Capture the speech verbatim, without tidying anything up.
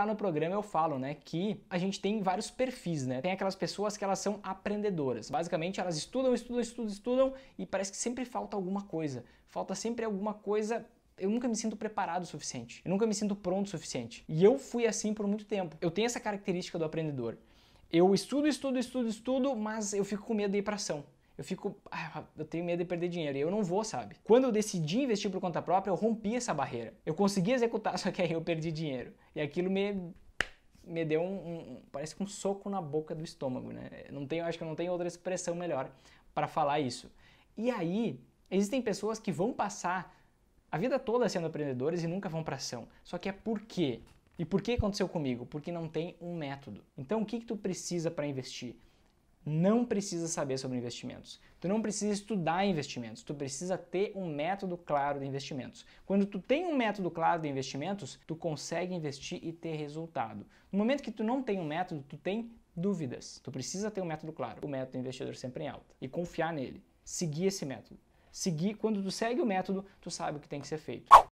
Lá no programa eu falo, né, que a gente tem vários perfis, né? Tem aquelas pessoas que elas são aprendedoras. Basicamente, elas estudam, estudam, estudam, estudam e parece que sempre falta alguma coisa. Falta sempre alguma coisa. Eu nunca me sinto preparado o suficiente. Eu nunca me sinto pronto o suficiente. E eu fui assim por muito tempo. Eu tenho essa característica do aprendedor. Eu estudo, estudo, estudo, estudo, mas eu fico com medo de ir para ação. Eu fico, ah, eu tenho medo de perder dinheiro e eu não vou, sabe? Quando eu decidi investir por conta própria, eu rompi essa barreira. Eu consegui executar, só que aí eu perdi dinheiro. E aquilo me, me deu um, um, parece que um soco na boca do estômago, né? Não tenho, acho que eu não tenho outra expressão melhor para falar isso. E aí, existem pessoas que vão passar a vida toda sendo aprendedores e nunca vão para ação. Só que é por quê? E por que aconteceu comigo? Porque não tem um método. Então, o que que tu precisa para investir? Não precisa saber sobre investimentos. Tu não precisa estudar investimentos. Tu precisa ter um método claro de investimentos. Quando tu tem um método claro de investimentos, tu consegue investir e ter resultado. No momento que tu não tem um método, tu tem dúvidas. Tu precisa ter um método claro. O método investidor sempre em alta. E confiar nele. Seguir esse método. Seguir, quando tu segue o método, tu sabe o que tem que ser feito.